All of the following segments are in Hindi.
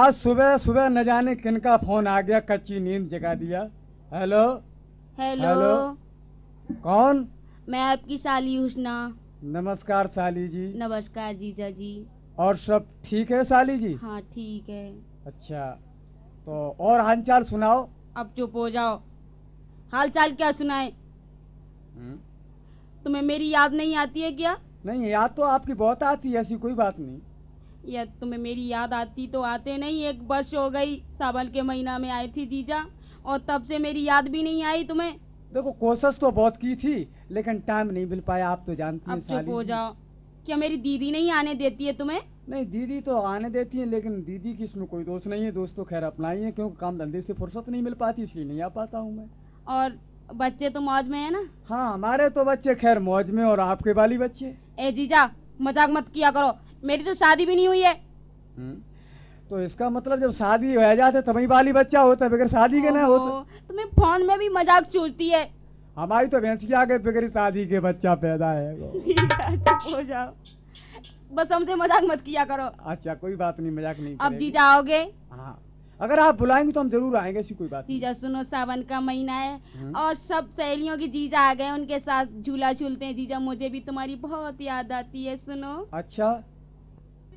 आज सुबह सुबह न जाने किनका फोन आ गया, कच्ची नींद जगा दिया। हेलो हेलो हेलो, कौन? मैं आपकी साली हुस्ना। नमस्कार साली जी। नमस्कार जीजा जी। और सब ठीक है साली जी? हाँ ठीक है। अच्छा, तो और हालचाल सुनाओ। अब चुप हो जाओ, हालचाल क्या सुनाए? तुम्हें मेरी याद नहीं आती है क्या? नहीं, याद तो आपकी बहुत आती है, ऐसी कोई बात नहीं। या तुम्हें मेरी याद आती तो आते नहीं। 1 वर्ष हो गई, सावन के महीना में आई थी जीजा, और तब से मेरी याद भी नहीं आई तुम्हें। देखो, कोशिश तो बहुत की थी लेकिन टाइम नहीं मिल पाया, आप तो जानती हैं। अब चुप हो जाओ। क्या मेरी दीदी नहीं आने देती है तुम्हें? नहीं, दीदी तो आने देती है, लेकिन दीदी की इसमें कोई दोष नहीं है। दोस्त तो खैर अपना ही है, क्योंकि काम धंधे से फुर्सत नहीं मिल पाती, इसलिए नहीं आ पाता हूँ मैं। और बच्चे तो मौज में है ना? हाँ, हमारे तो बच्चे खैर मौज में, और आपके वाली बच्चे। ए जीजा, मजाक मत किया करो, मेरी तो शादी भी नहीं हुई है। तो इसका मतलब जब शादी हो जाते तभी वाली बच्चा होता है, बगैर शादी के ना होता। तुम्हें फोन में भी मजाक चूसती है। हमारी तो भैंस की आगे बगैर शादी के बच्चा पैदा है। चुप हो जाओ, बस हमसे मजाक मत किया करो। अच्छा कोई बात नहीं, मजाक नहीं। अब जीजा आओगे? हाँ, अगर आप बुलाएंगे तो हम जरूर आएंगे, ऐसी कोई बात। जीजा सुनो, सावन का महीना है और सब सहेलियों की जीजा आ गए, उनके साथ झूला झूलते हैं। जीजा मुझे भी तुम्हारी बहुत याद आती है, सुनो। अच्छा,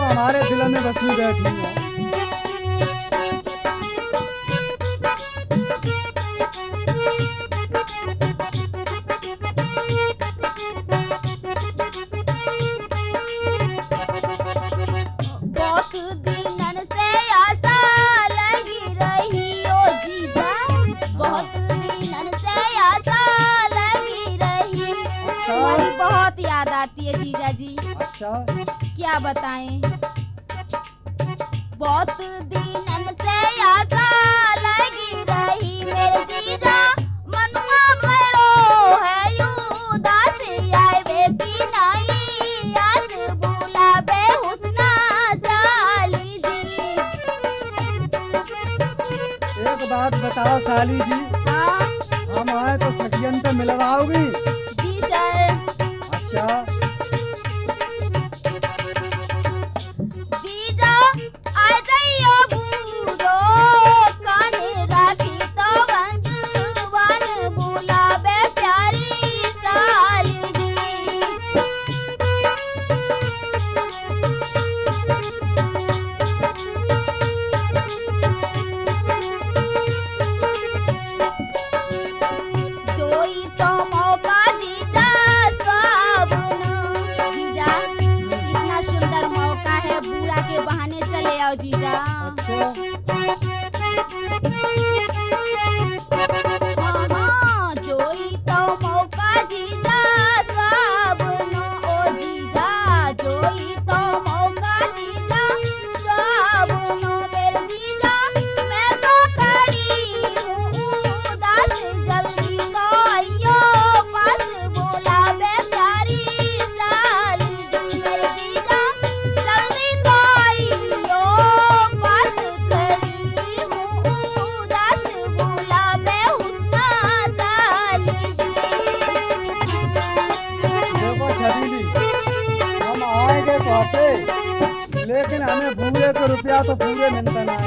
हमारे दिल में बसनी बैठी है। जीजा जी अच्छा, क्या बताएं, बहुत दिनन से आशा लगी रही मेरे जीजा, मनुआ मेरो है उदास, आवे की नहीं आस बुलावे हुस्ना साली जी। एक बात बताओ साली जी, हम आए तो सखियन तो मिलवाओगी? जी सर। अच्छा, लेकिन हमें पूरे तो रुपया तो पूरे मिलता है।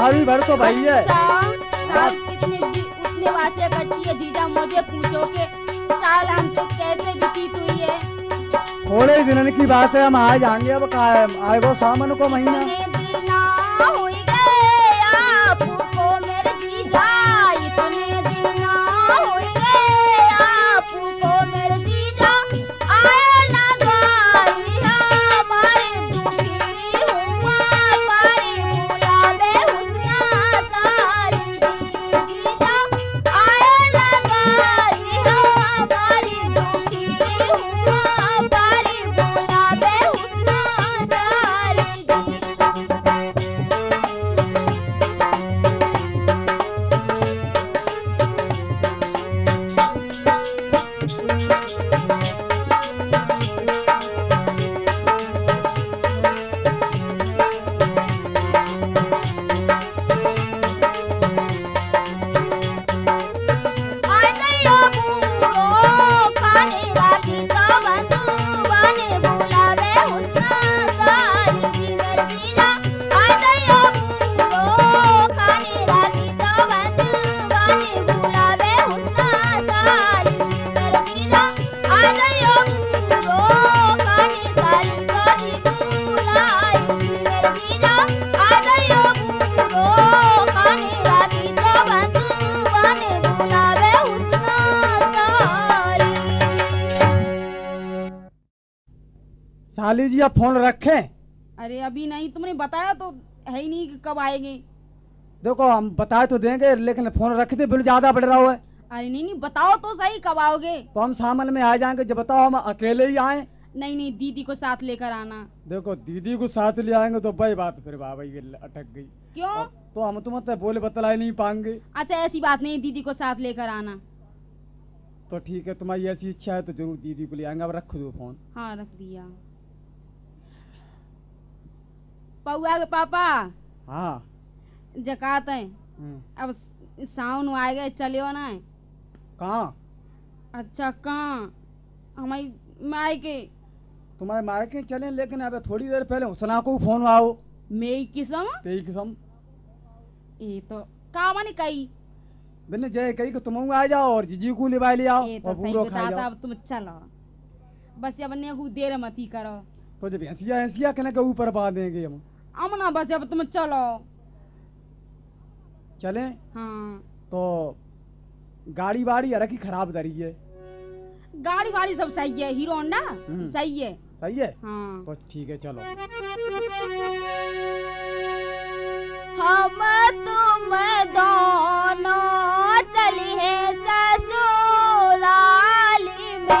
तुम्हारी भर तो भाई है। उतने वासे करती है जीजा, मुझे पूछो के साल हमसे कैसे बीतीत हुई है। थोड़े दिन की बात है, हम आ जाएंगे। अब आएगा सावन को महीना। साली जी आप फोन रखें। अरे अभी नहीं, तुमने बताया तो है ही नहीं कि कब आएंगे। देखो हम बताए तो देंगे, लेकिन फोन रख दे, बिल ज्यादा बढ़ रहा हुआ है। अरे नहीं, बताओ तो सही कब आओगे। तो हम सामान में आ जाएंगे। जब बताओ हम अकेले ही आए। नहीं, दीदी को साथ लेकर आना। देखो दीदी को साथ ले आएंगे तो भाई बात फिर बाबा ये अटक गई। क्यों? तो हम तो मतलब बोले बतला नहीं पाएंगे। अच्छा ऐसी बात नहीं, दीदी को साथ लेकर आना। तो ठीक है, तुम्हारी ऐसी इच्छा है तो जरूर दीदी को ले आएंगे। अब रख दो फोन। हाँ रख दिया। पौआ के पापा हाँ जकात है। अब सावन आ गए, चलियो ना। कहाँ? अच्छा कहाँ? हमारी मायके। तुम्हारे मायके चले, लेकिन अब थोड़ी देर पहले हुसना को फोन आओ। मेरी किस्म तेरी किस्म ये तो का माने कही बिन जय कही कि तुम आ जाओ और जीजी को लिवा ले आओ। ये तो सही बताता। अब तुम चलो, बस अब ने को देर मती करो। तो जब हंसिया हंसिया कहने के ऊपर बांधेंगे हम। अमना बस अब तुम चलो। चले? हाँ। तो गाड़ी वाड़ी यार की खराब दरी है। गाड़ी वाड़ी सब सही है, हीरो होंडा सही है। सही है? हाँ। तो ठीक है चलो। हम तुम दोनों चली है ससुराल में।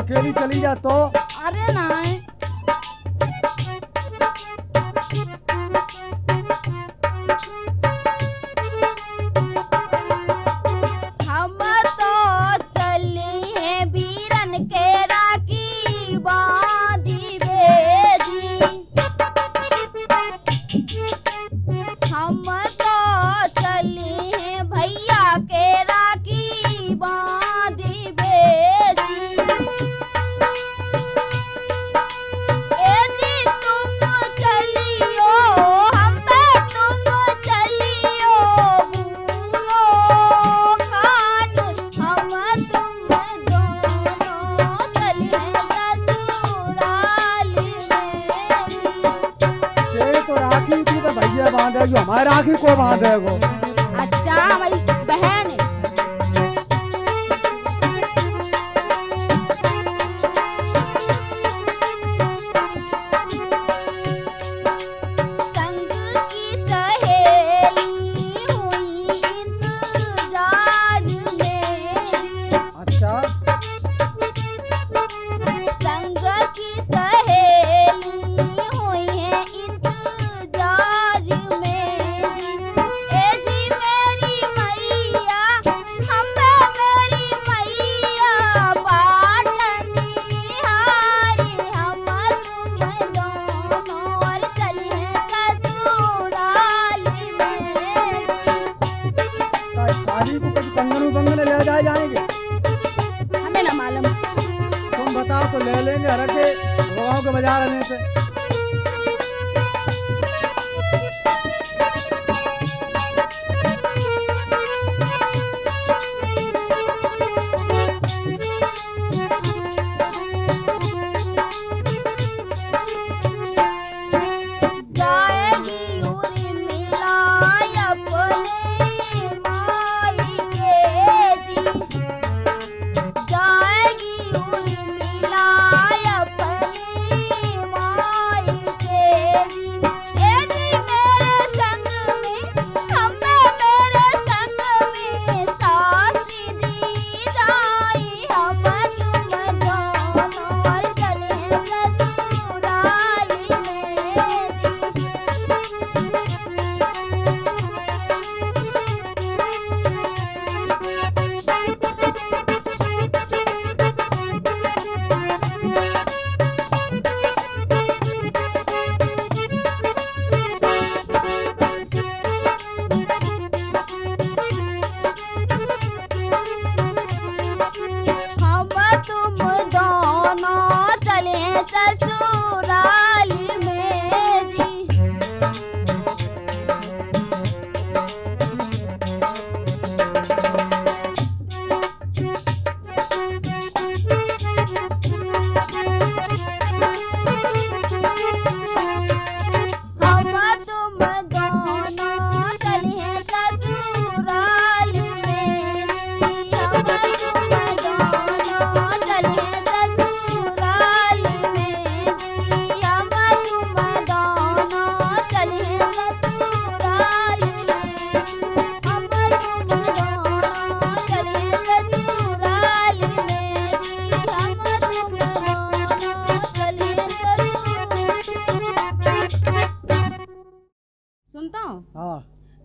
अकेली चली जा तो। अरे ना जो हमारे राखी को बांधेगो। अच्छा भाई बहन संग की सहेली हुई इंतजार में। अच्छा संग की सहेली हुई है इंतजार में ए जी मेरी मैया हम पे मेरी मैया पाटनी हारी हम तुम दोनों और चले ससुराली में का शादी को कुछ कंगन उंगन ले जाए जाएंगे तो ले लेंगे रखे गाँव के बाजार आने से।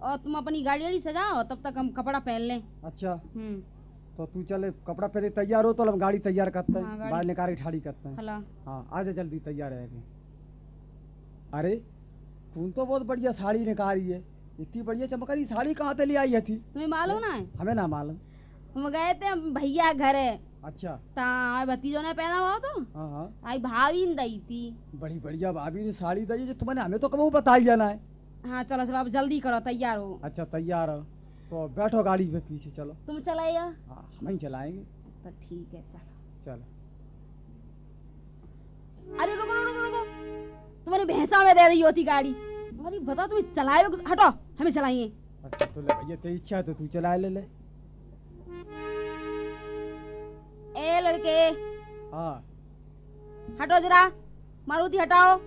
और तुम अपनी गाड़ी सजाओ तब तक हम कपड़ा पहन लें। अच्छा तो तू चले कपड़ा पहने तैयार हो तो हम गाड़ी तैयार करते हैं, बाल निकाल के ठाड़ी करते हैं। हाँ आजा जल्दी तैयार रहेगी। अरे तू तो बहुत बढ़िया साड़ी निकाली है, इतनी बढ़िया चमकारी साड़ी कहाँ से ले आई है? थी तुम्हें मालूम ना? हमें ना मालूम, हम गए थे भैया घर है। अच्छा भतीजों ने पहना हुआ तो आई भाभी ने दी थी, बड़ी बढ़िया भाभी ने साड़ी दी जो तुमने हमें तो कब बताई जाना है। हाँ चलो चलो अब जल्दी करो, तैयार हो। अच्छा तैयार हो तो बैठो गाड़ी में पीछे चलो। तुम चलाएगा? हाँ हम ही चलाएंगे। तो ठीक है चलो चलो। अरे रुको रुको रुको, तुम्हारी भैंसा में दे रही होती गाड़ी। अरे बता तुम्हें चलाए, हटो हमें चलाइए। अच्छा तो ले भैया तेरी इच्छा है तो तू चला ले। ए लड़के हाँ हटो जरा, मारुति हटाओ।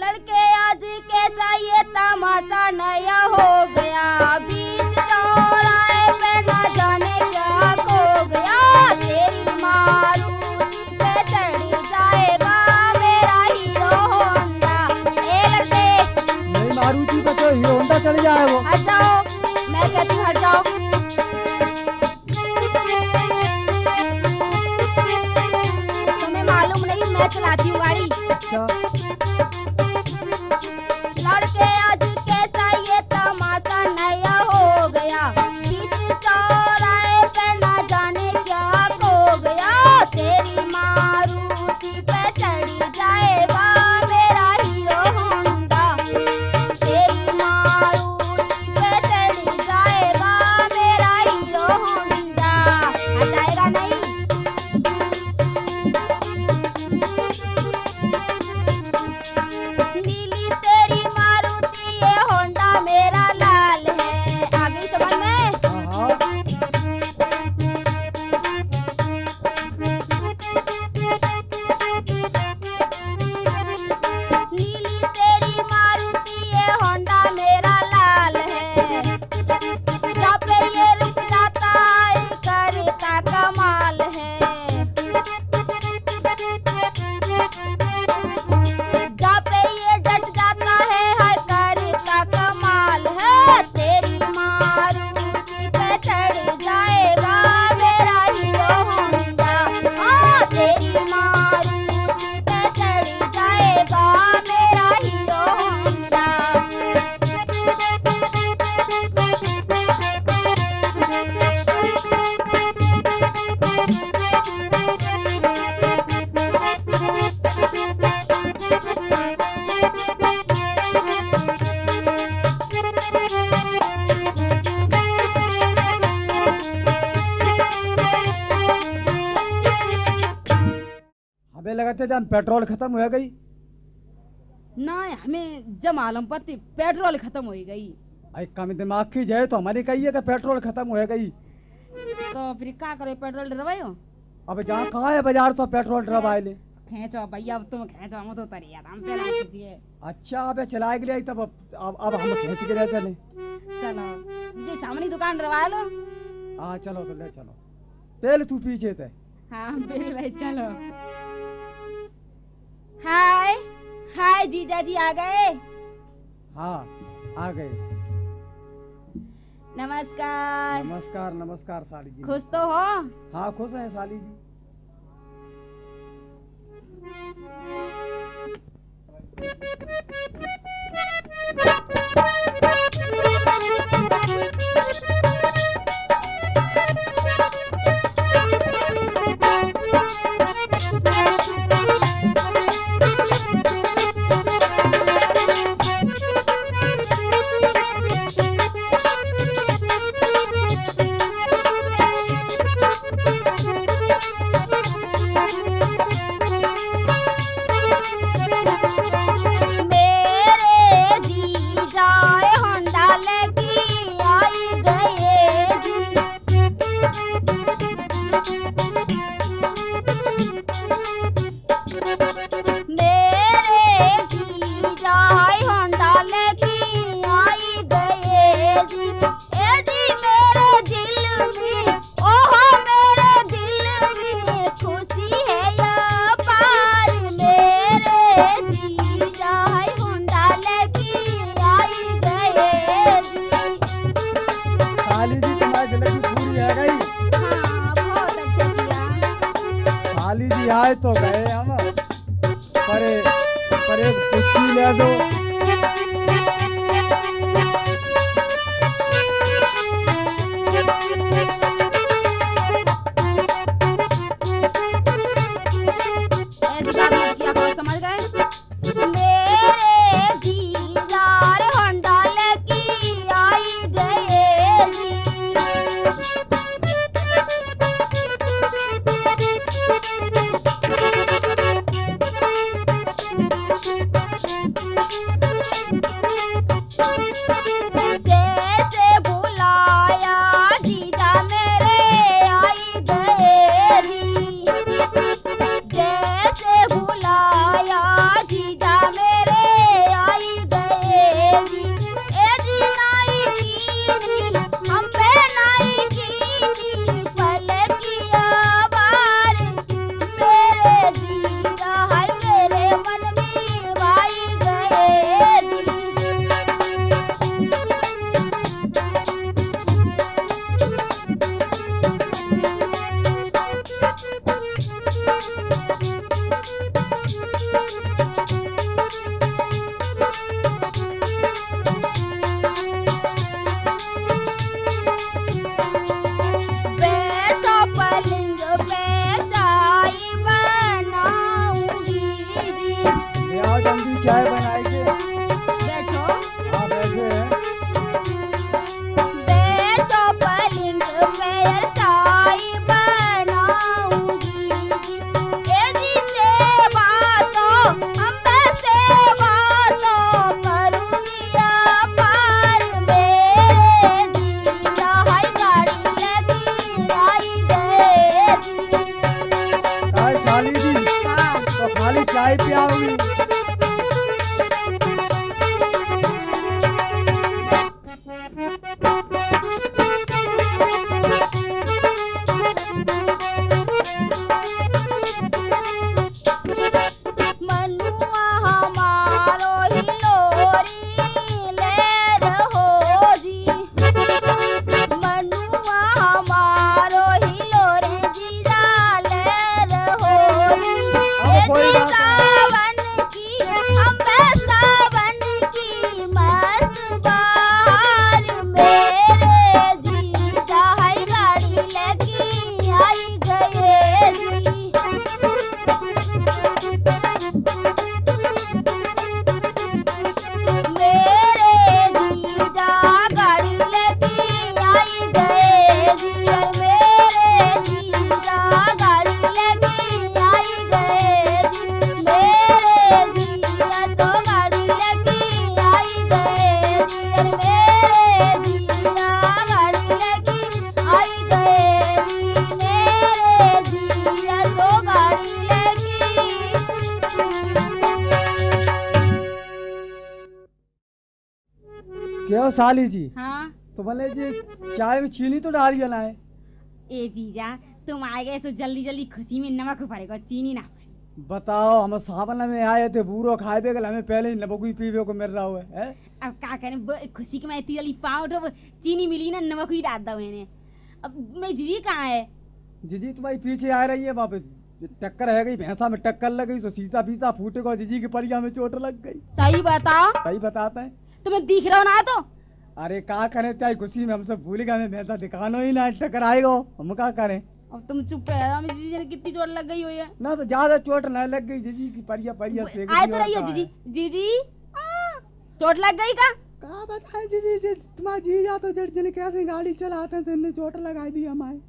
लड़के आज कैसा ये तमाशा नया हो गया, बीच चौराहे पे न जाने क्या खो गया। तेरी मारूति पे चढ़ जाएगा मेरा हीरो होंडा। ए लड़के मेरी मारूति पे तो हीरो होंडा चढ़ जाए वो। हट जाओ, मैं कहती हूँ हट जाओ। तुम्हें मालूम नहीं मैं चलाती हूँ गाड़ी। अच्छा लगा थे जान पेट्रोल खत्म हो गई ना, हमें जम आलम पति पेट्रोल खत्म हो गई। अरे कम दिमाग की जाए तो हमारी कही है कि पेट्रोल खत्म हो गई तो फिर क्या करो, पेट्रोल डरवायो। अब जहाँ कहाँ है बाजार तो पेट्रोल डरवा ले। खींचो भैया, अब तुम खींचो, हम तो तरिया हम पे ला दीजिए। अच्छा अब चलाए गए तब अब हम खींच के ले चले। चलो ये सामने दुकान डरवा लो। हाँ चलो तो ले चलो, पहले तू पीछे थे। हाँ पहले चलो। हाय हाय जीजा जी आ गए। हाँ आ गए। नमस्कार नमस्कार नमस्कार साली जी। खुश तो हो? हाँ खुश है साली जी। ओ साली जी, हाँ तो भले जी चाय में चीनी तो डाल गया है। ए जीजा तुम आ गए सो जल्दी जल्दी खुशी में नमक पड़ेगा, चीनी ना बताओ। हम सावन में आए थे बूरो खाए बेगल, हमें पहले ही नमक ही पीवे को मिल रहा हुआ है। अब क्या करें, खुशी के मैं इतनी जल्दी पाँव उठो, चीनी मिली ना नमक ही डाल दो मैंने। अब मैं जीजी कहाँ है? जीजी तुम्हारी पीछे आ रही है, वापस टक्कर है गई, भैंसा में टक्कर लग गई, सो शीशा फीसा फूटे को जीजी की परिया में चोट लग गई। सही बताओ? सही बताता है, तुम्हें दिख रहा हो ना। तो अरे क्या करें, क्या खुशी में हमसे भूल गए, हमें भैंसा दिखाना ही ना, टकराएगा हम क्या करें। अब तुम चुप रहे, हमें जीजी ने कितनी चोट लग गई हुई है ना, तो ज्यादा चोट ना लग गई, जीजी की परिया परिया से आई तो रही है। जीजी जीजी चोट लग गई का क्या बताएं जीजी, जी तुम्हारा जीजा तो जट जल कैसे गाड़ी चलाते हैं, चोट लगा दी हमारे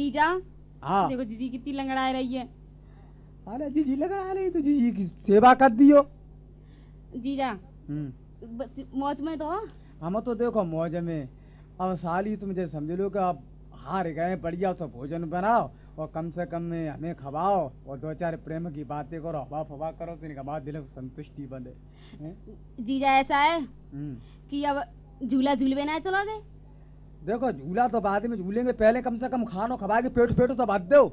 जीजा। हाँ देखो जीजी कितनी लंगड़ा रही है। अरे जीजी लंगड़ा रही तो जीजी की सेवा कर दियो जीजा, मौज में तो हम तो देखो मौज में। अब साली तुम मुझे समझ लो कि आप हार गए, बढ़िया सा भोजन बनाओ और कम से कम हमें खवाओ और दो चार प्रेम की बातें करो, हवा फवा करो, तो इनका बात दिल को संतुष्टि बने। जीजा ऐसा है कि अब झूला झूलवे ना चलोगे? देखो झूला तो बाद में झूलेंगे, पहले कम से कम खानो खवा के पेट पेटो तो बात दो।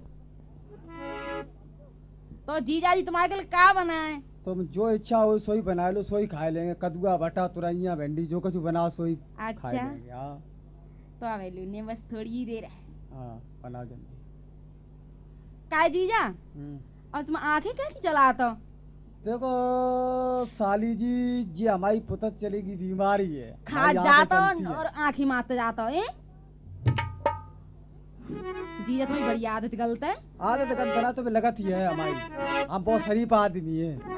तो जीजा जी तुम्हारे लिए क्या बनाए? तुम जो इच्छा हो सोई बना लो, सोई खा लेंगे, कद्दूआ बटा तुरैया भिंडी जो कुछ बनाओ सोई। अच्छा खा लेंगे। तो आवेलू ने बस थोड़ी ही देर है। बनाओ जल्दी। क्या जीजा और तुम आंखें कैसे चलाते हो? देखो साली जी जी हमारी पुतत चलेगी, बीमारी है, खा जाता और आंखें मारते जाता है। जीजा तुम्हारी बड़ी आदत गलत है। आदत गलत बना तो लगत ही है हमारी, हम बहुत शरीफ आदमी है।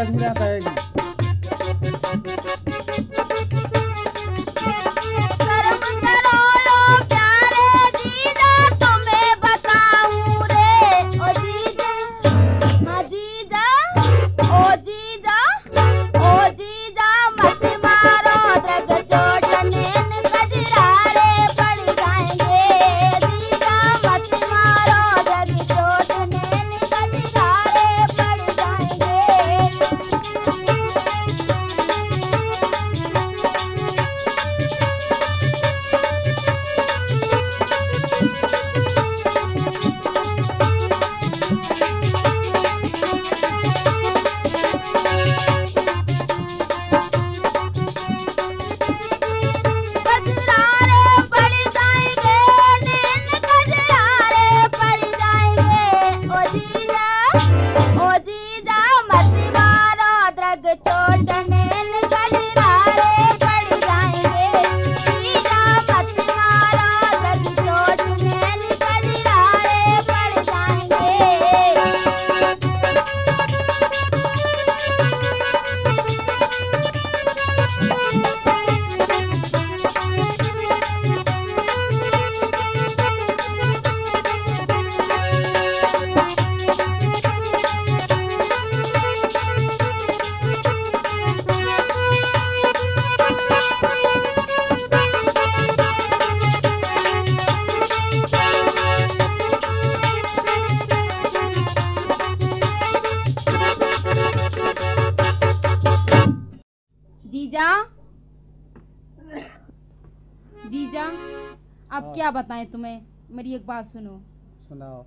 कश्मीर आता है। जीजा, जीजा, अब क्या बताएं तुम्हें, मेरी एक बात सुनो। सुनाओ।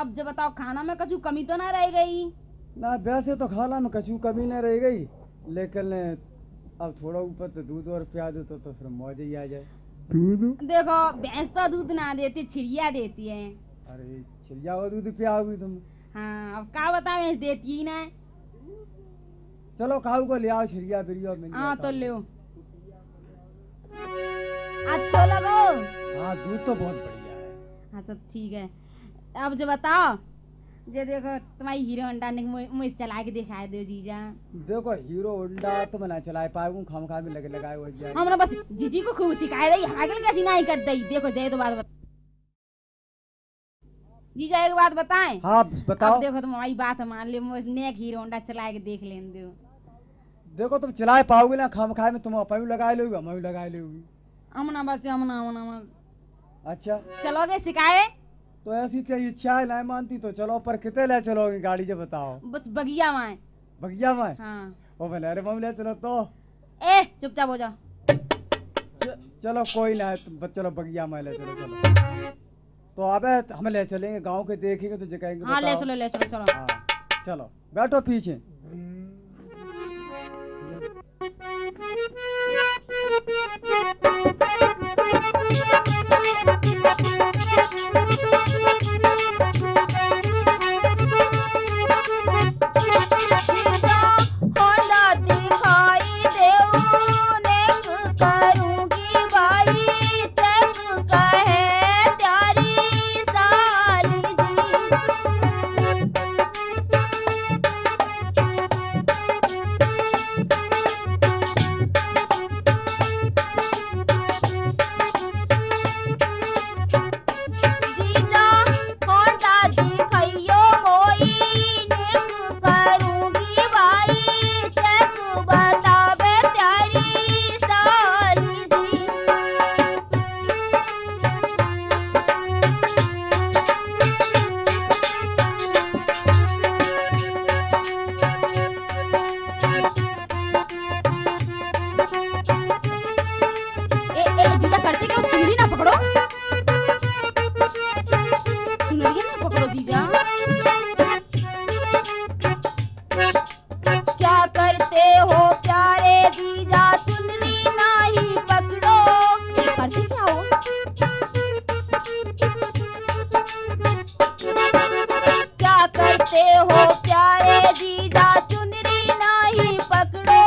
अब जब बताओ खाना में कछु कमी तो ना रह गई ना? वैसे तो खाना में कछु कमी ना रह गई, लेकिन अब थोड़ा ऊपर तो दूध और प्याज होता तो फिर मौज ही आ जाए। दूध देखो, भैंस तो दूध ना देती, छिड़िया देती है। अरे छिड़िया और दूध पिया होगी तुम? हाँ, अब क्या बताओ, भैंस देती ही ना। चलो काऊ को ले आओ, छिड़िया बिरिया। हाँ तो ले अच्छा लगो। हाँ दूध तो बहुत बढ़िया है। हाँ सब ठीक है। अब जो बताओ, ये देखो तुम्हारी हीरो अंडा ने चला के दिखाए दो जीजा। देखो हीरो अंडा तो मैं ना चला पाऊँ, खाम खा में लगे लगाए हो जाए। हमने बस जीजी को खूब सिखाए रही, हागल कैसी नहीं कर दई। देखो जय तो बात जीजा एक बात बताएं। हाँ बताओ। देखो तुम्हारी बात मान ले, नेक हीरो अंडा चला के देख लेने दो। देखो तुम चला पाओगे ना, खाम खा में तुम अपनी लगा लोगी, हम लगा लोगी। हमना बस हमना। अच्छा चलोगे सिखाए तो? ऐसी तेरी इच्छा है, नहीं मानती तो चलो, पर कितने ले चलोगे गाड़ी से बताओ? बस बगिया में। बगिया में? हाँ। ओ भले रे मम्मी, ले चलो तो। ए चुपचाप हो जा। चलो कोई ना, चलो बगिया में ले चलो। चलो तो अबे हम ले चलेंगे, गांव के देखेंगे तो जगाएंगे। हाँ ले चलो, ले चलो। चलो हाँ चलो, बैठो पीछे। Honda dikhai deu। जीजा चुनरी नाही पकड़ो। ये करती क्या हो? क्या करते हो प्यारे जीजा चुनरी नाही पकड़ो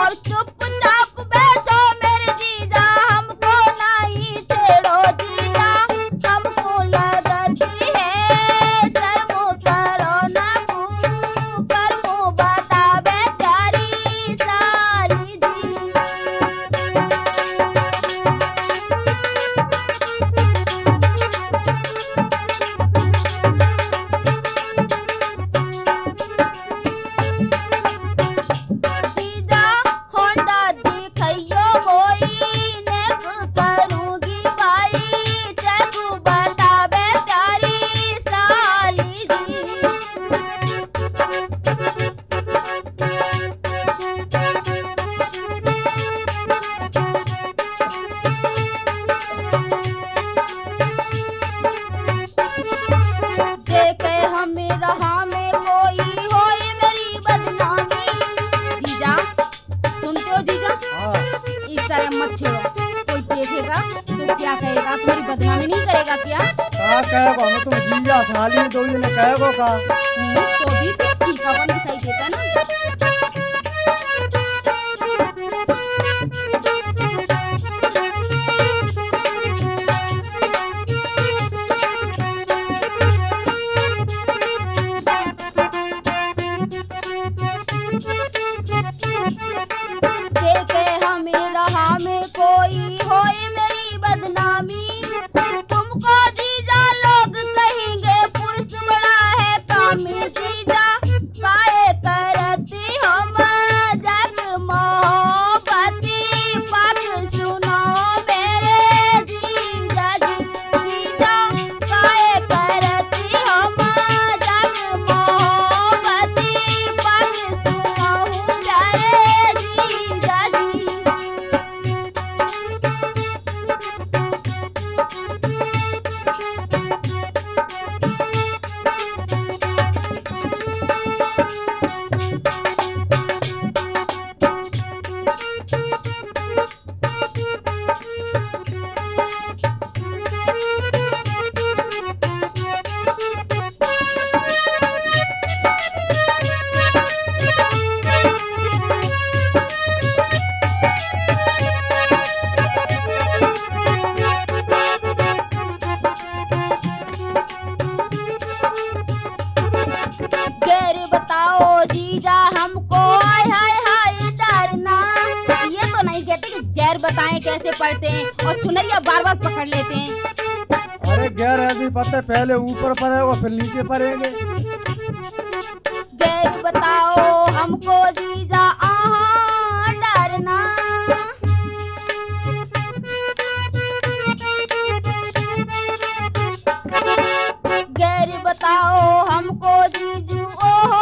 और चुपचाप बैठो मेरे जीजा हमको नहीं छेड़ो। जीजा हमको लगती है शर्मो करो ना कर्मो बतावे प्यारी साली जीजा होंडा दिखइयो होई नेक करूंगी भाई चेक बतावे प्यारी साली देखे हमें रहा में कोई होई मेरी बदनामी। जीजा सुनते हो जीजा, इस तरह मत छेड़ो, कोई देखेगा तो क्या कहेगा, तुम्हारी बदनामी नहीं करेगा क्या? का कहो ना तुम जीजा साली दो ये न कहो का नहीं, तो भी तो फीकापन दिखाई देता ना। देखे हमें रहा में कोई होए मेरी बदनामी तुमको जीजा लोग कहेंगे पुरुष बड़ा है कामी। जीजा काहे करती हो मजाक मोहब्बती बात सुनो मेरे जीजा जी। जीजा काहे करती हो मजाक मोहब्बती बात सुनो प्यारे जीजा जी। जीजा हमको हाय हाय हाय डरना, ये तो नहीं कहते कि गैर बताएं कैसे पढ़ते हैं और चुनरिया बार बार पकड़ लेते हैं। अरे गैर ऐसी पता पहले ऊपर पड़ेगा फिर नीचे पड़ेंगे। गैर बताओ हमको जीजा आहा डरना। गैर बताओ हमको जीजू ओहो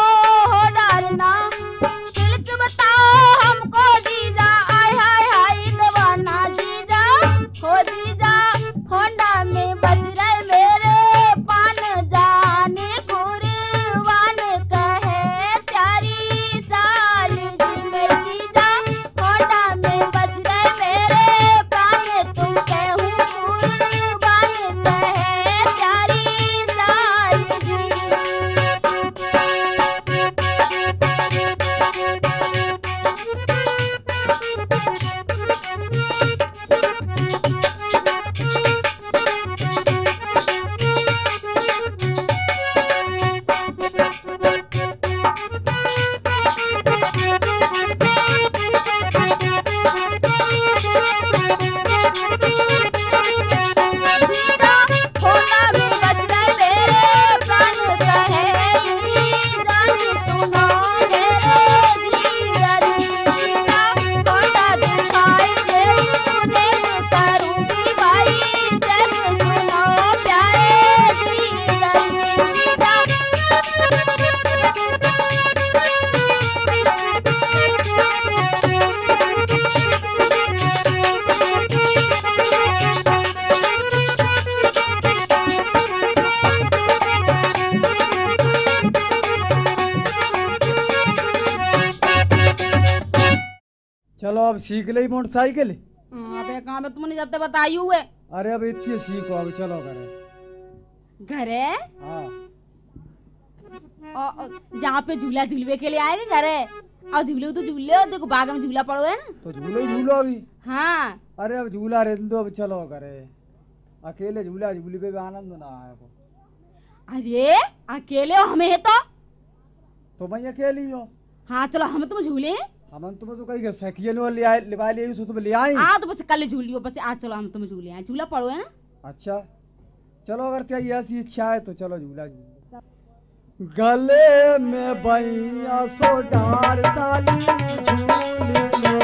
चलो अब सीख ले मोटरसाइकिल। अबे कहाँ पे तुम नहीं जाते बताई हुए। अरे अब इतनी सीखो अब चलो घरे। घरे? हाँ। जहाँ पे झूला झूलवे के लिए आएगा घरे। अब झूले तो झूले देखो बाग में झूला पड़ो है ना तो झूलो ही झूलो अभी। हाँ अरे अब झूला रेल दो अब चलो घरे। अकेले झूला झूले पे आनंद ना आएगा। अरे अकेले हो हमें तो मैं अकेली हूँ। हाँ चलो हम तुम झूले हमन तुम तो कहीं सखियन ले आए लिवा ले सो तुम ले आए। हां तो बस कल झूलियो बस आज चलो हम तुम झूले आए झूला पड़ो है ना। अच्छा चलो अगर तेरी ऐसी इच्छा है तो चलो झूला झूल। गले में बैया सो डार साली झूले लो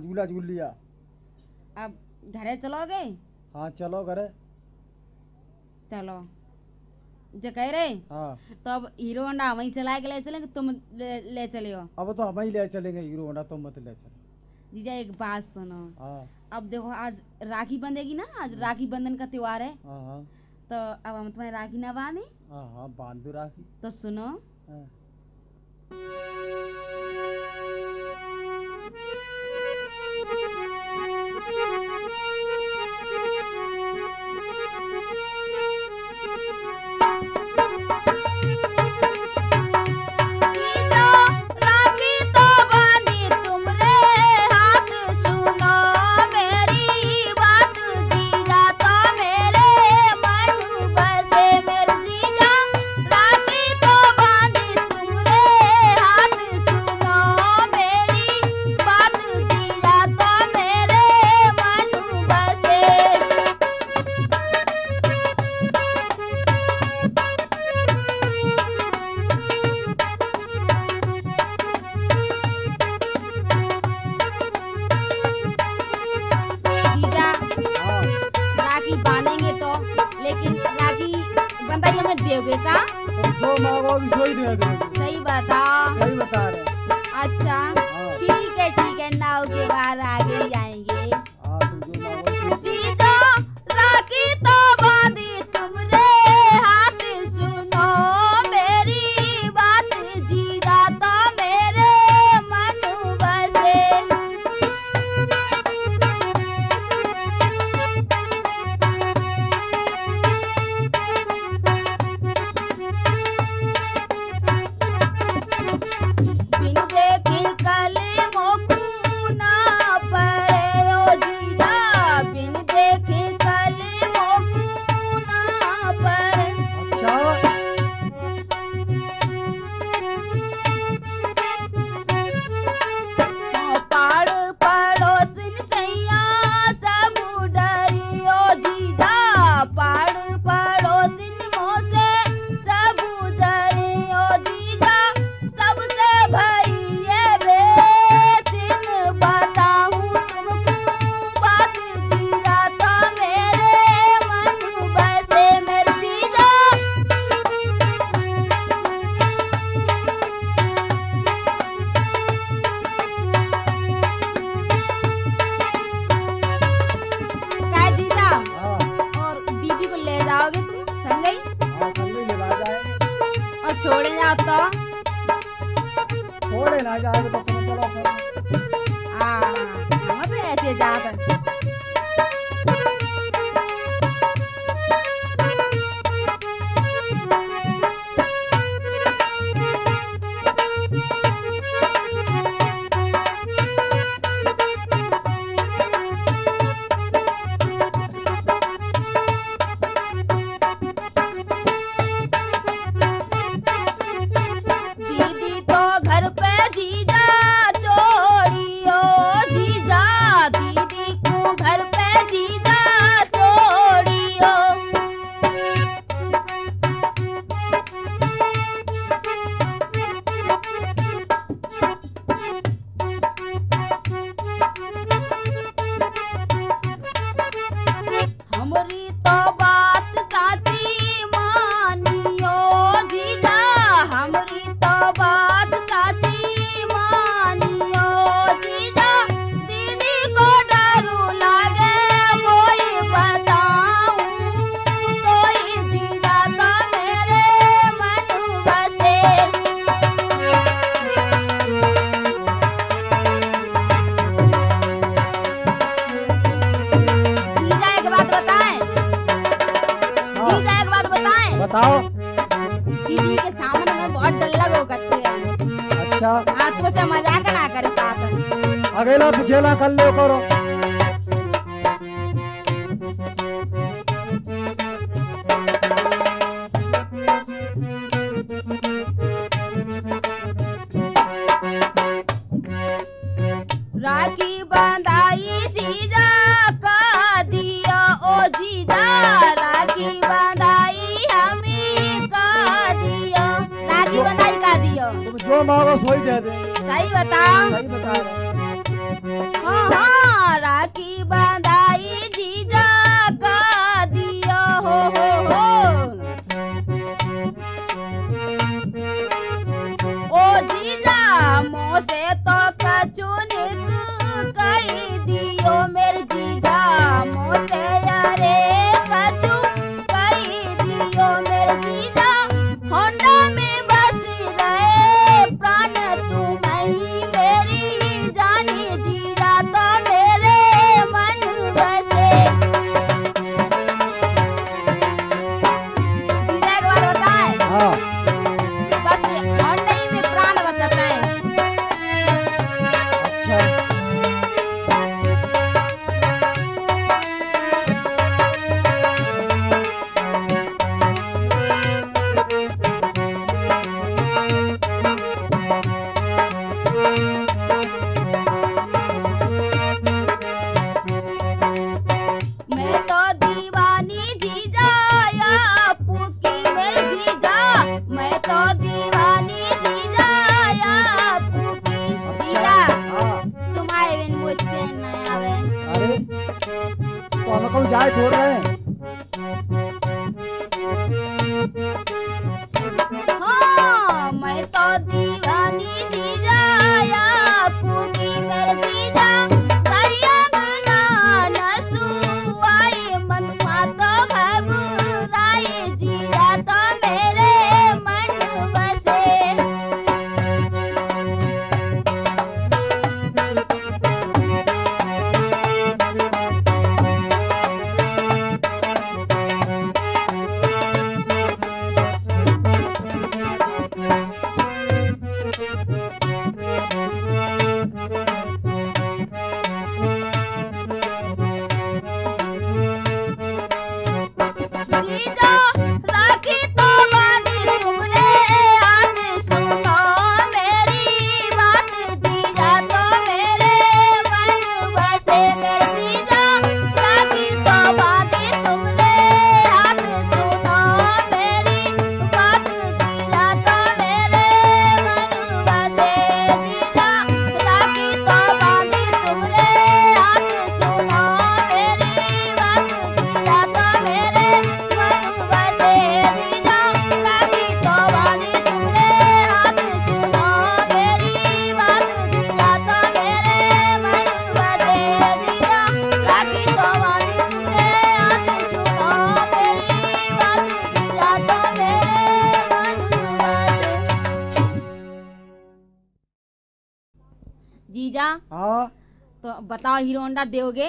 झूला झूल लिया। अब घरे चलोगे? हाँ चलो घरे चलो। जो कह रहे तो अब हीरो होंडा हम ही चला के ले चलेंगे, तुम ले चले हो। अब तो हम ही ले चलेंगे हीरो होंडा, तुम मत ले चलो। जीजा एक बात सुनो, अब देखो आज राखी बंधेगी ना, आज राखी बंधन का त्योहार है, तो अब हम तुम्हें राखी ना बांधे? बांध दो राखी। तो सुनो, लेकिन राखी बंधा हमें देगे का तो माँ बाप सोई देगे। सही बता, सही बता रहे। अच्छा ठीक है, ठीक है, नाव के बाहर आगे जाएंगे। जीजा राखी तो बांधी तुमरे हाथ, सुनो मेरी बात जीजा तो मेरे मन बसे। छोड़े ना तो छोड़े ना जाओ तो तुम चलो मत ऐसे जाकर। बताओ दीदी के सामने में बहुत डर लगो करते हैं। अच्छा हाथ में से मजाक ना कर पाता, अगला पिछला कर लो करो। राखी बंधाई जीजा का दिया ओ जीजा, राखी बंधाई जो मांगो सोई दे दे। सही बता, सही बता रहे। हाँ राखी बंधाई जीजा का दिया हो। से तो कछु निक कही दियो मेरे जीजा मोसे यारे, कछु कही दियो मेरे जीजा होंडा में बस रहे प्राण तुम ही मेरी जानी जीजा तो मेरे मन बसे। जीजा एक बार बताए बस होंडा ही में प्राण बसत है। तो हम कौन जाए छोड़ रहे हैं हाँ, मैं तो दीवानी जीजा या पूरी मेरे जीजा करिया बना नसुआई मन मातो घबराई जीजा तो मेरे मन बसे। जीजा हाँ तो बताओ हीरो होंडा दोगे?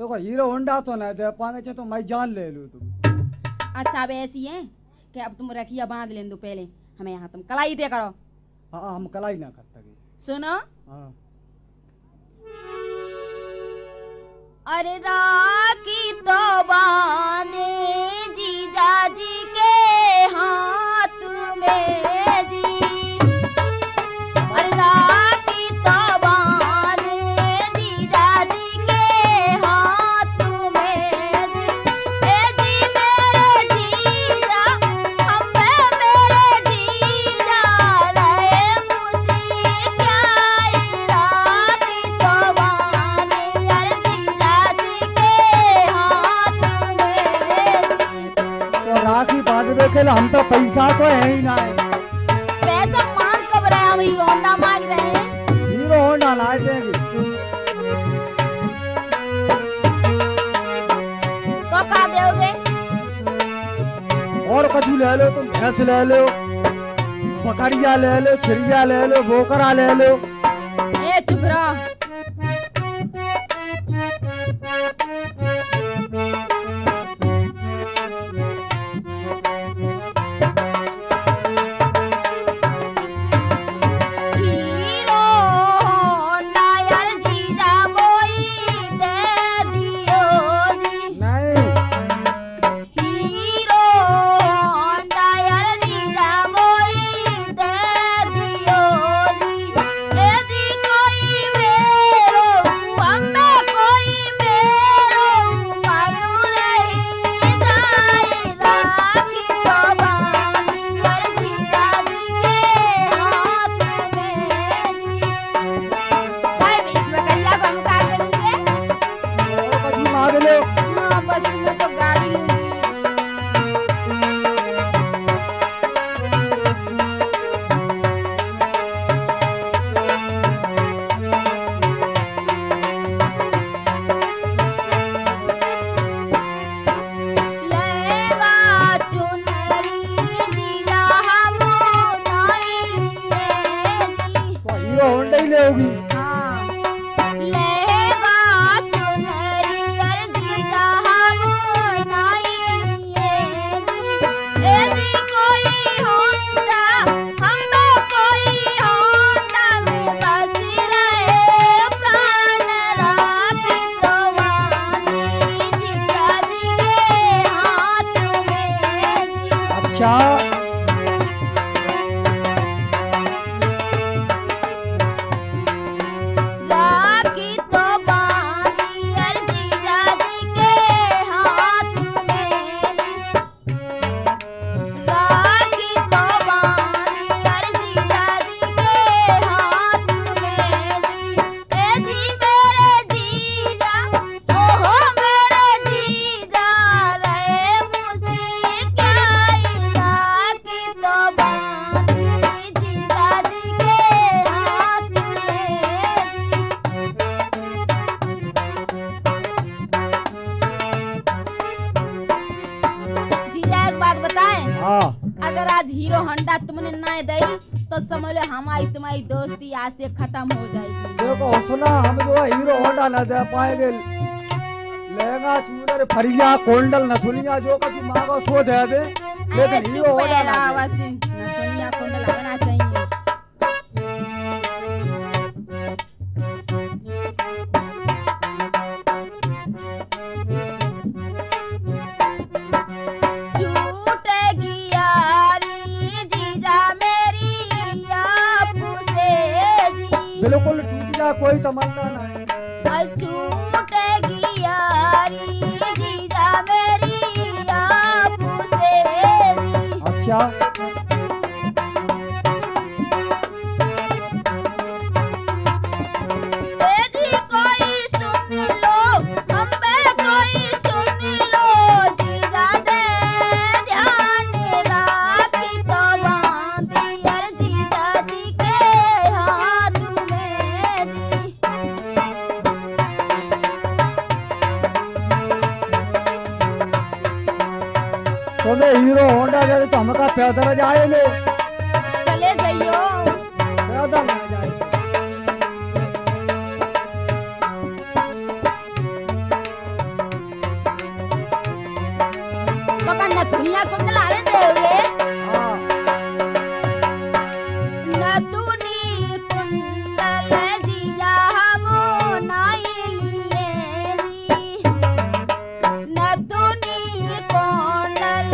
देखो हीरो होंडा तो नहीं दे पाएंगे तो मैं जान ले लूँ तुम। अच्छा अब ऐसी है कि अब तुम रखिया बांध ले दो पहले हमें यहाँ तुम कलाई दे करो। हाँ हम कलाई ना करते। सुनो हाँ। अरे राखी तो बांधे जीजा जी के हाथ में जी। अरे राखी तो बांधे जीजा जी के हाथ में जी। हे जी मेरे जीजा हम मेरे जीजा रहे मुसी क्या राखी तो बांधे अरे जीजा जी के हाथ में जी। तो राखी बांध देखे हम तो पैसा तो है ही ना है। पैसा मांग कब रहे हम हीरो होंडा मांग रहे हैं। हीरो होंडा ला देंगे तो क्या दोगे? और कछु ले लो तुम, भैंस ले लो, बकरिया ले लो, छिड़िया ले लो, बोकरा ले लो। ए चुप रहो हीरो होंडा यार जीजा बोई दे दियो जी। नहीं हीरो होंडा यार जीजा मोई दे दियो जी। यदि कोई मेरे तो समझ लो हमारी तुम्हारी दोस्ती आज से खत्म हो जाएगी। देखो हौसला हम जो हीरो होंडा न दे पाएंगे, लहंगा चूड़र फरिया कोंडल नथुनिया जो कुछ मांगो सो दे दे, लेकिन हीरो होंडा ना आवासी नथुनिया कोंडल आना चाहिए। बिल्कुल टूट जा कोई तमन्ना ना है, टूटेगी यारी जीजा मेरी यारी। अच्छा हीरो होंडा गए तो हमका पैदल जाएंगे, चले जाइयो पैदल ना जाए। पकड़ ना दुनिया को चलावे देवे ना दुनिया कुंडल जीजा हम नाई लिए जी ना दुनिया कोंडल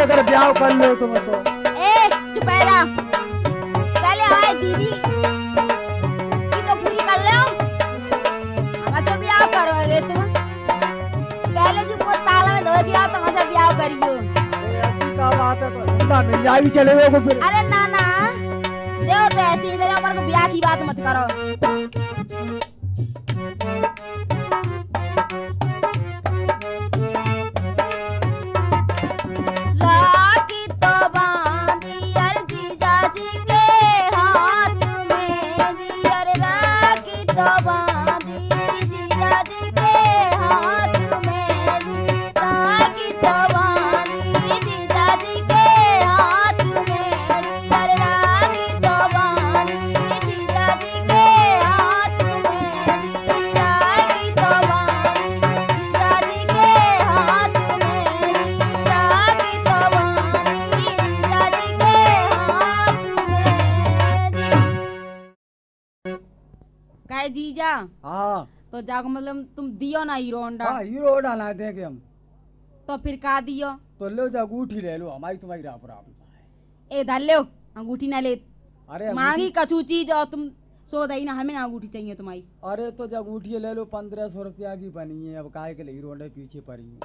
अगर ब्याह कर लो तुम तो। ए चुपैरा पहले आए दीदी की तो पूरी कर लो, हमसे ब्याह करोगे तुम पहले जो वो ताला में धो दिया तो हमसे ब्याह करियो। ऐसी का बात है तो ना मिल जाएगी चले गए को फिर। अरे ना ना देखो तो ऐसी इधर हमारे को ब्याह की बात मत करो। जीजा हाँ तो जाको मतलब तुम दियो ना हीरो होंडा। हीरो होंडा ला देंगे हम तो फिर का दियो तो लो जा अंगूठी ले लो हमारी तुम्हारी रापराप। ए धर लो अंगूठी ना ले, अरे मांगी कछु चीज और तुम सो दई ना हमें ना अंगूठी चाहिए तुम्हारी। अरे तो जा अंगूठी ले लो 1500 रुपया की बनी है, अब काहे के लिए हीरो होंडा पीछे पड़ी है।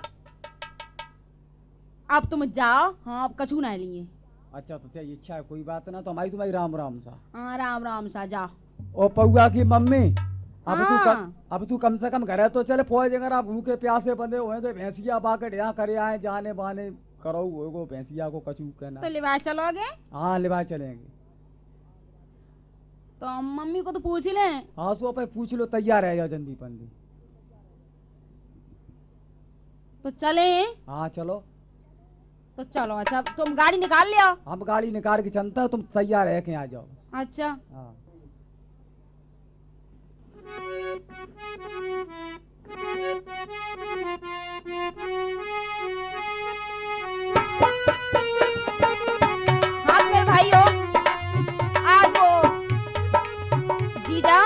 अब तुम जाओ हाँ अब कछु ना लिए। अच्छा तो तेरी इच्छा है कोई बात ना तो हमारी तुम्हारी राम राम सा। हाँ राम राम सा जाओ। ओ पौआ की मम्मी अब हाँ। अब तू कम से कम घर तो चले पहुंच जाएगा, आप भूखे प्यासे बंदे हुए तो भैंसिया बाकर यहाँ करे आए जाने बहाने करो होगो भैंसिया को कचू कहना तो लिवा चलोगे। हाँ लिवा चलेंगे तो मम्मी को तो पूछ ले। हाँ सो पे पूछ लो तैयार है जाओ जल्दी पंदी तो चले। हाँ चलो। तो चलो अच्छा तुम गाड़ी निकाल ले आओ। हम गाड़ी निकाल के चलता, तुम तैयार है के आ जाओ। अच्छा हाँ मेरे भाइयों, आज वो जीजा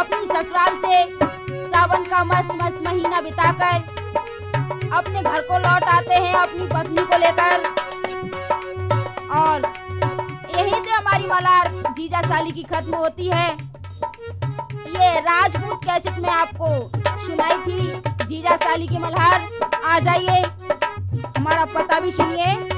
अपनी ससुराल से सावन का मस्त मस्त महीना बिताकर अपने घर को लौट आते हैं अपनी पत्नी को लेकर, और यहीं से हमारी मल्हार जीजा साली की खत्म होती है। ये राजपूत कैसेट में आपको सुनाई थी जीजा साली की मल्हार। आ जाइए, हमारा पता भी सुनिए।